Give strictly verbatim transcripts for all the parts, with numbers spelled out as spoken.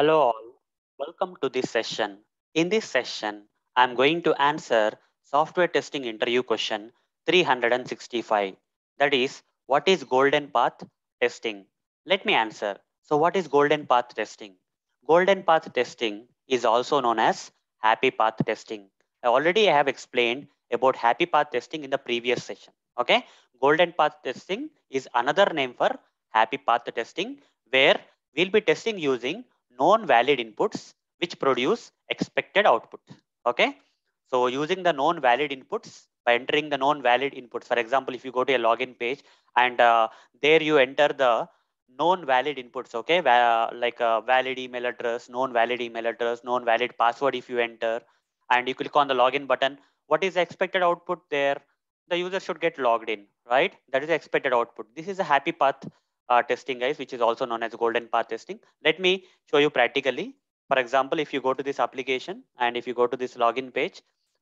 Hello all, welcome to this session. In this session, I'm going to answer software testing interview question three hundred sixty-five. That is, what is golden path testing? Let me answer. So what is golden path testing? Golden path testing is also known as happy path testing. I already have explained about happy path testing in the previous session. Okay, golden path testing is another name for happy path testing, where we'll be testing using known valid inputs which produce expected output. Okay, so using the known valid inputs, by entering the known valid inputs, for example, if you go to a login page and uh, there you enter the known valid inputs, okay, Va like a valid email address, known valid email address, known valid password if you enter, and you click on the login button, what is the expected output there? The user should get logged in, right? That is the expected output. This is a happy path Uh, testing, guys, which is also known as golden path testing. Let me show you practically. For example, if you go to this application and if you go to this login page,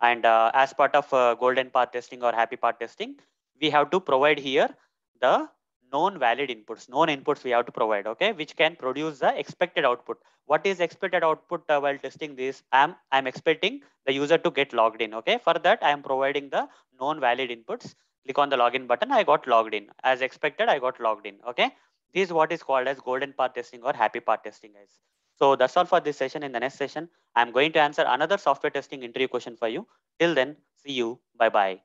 and uh, as part of uh, golden path testing or happy path testing, we have to provide here the known valid inputs, known inputs we have to provide, okay, which can produce the expected output. What is expected output uh, while testing this? I'm, I'm expecting the user to get logged in, okay. For that, I am providing the known valid inputs. Click on the login button, I got logged in. As expected, I got logged in, okay? This is what is called as golden path testing or happy path testing, guys. So that's all for this session. In the next session, I'm going to answer another software testing interview question for you. Till then, see you. Bye-bye.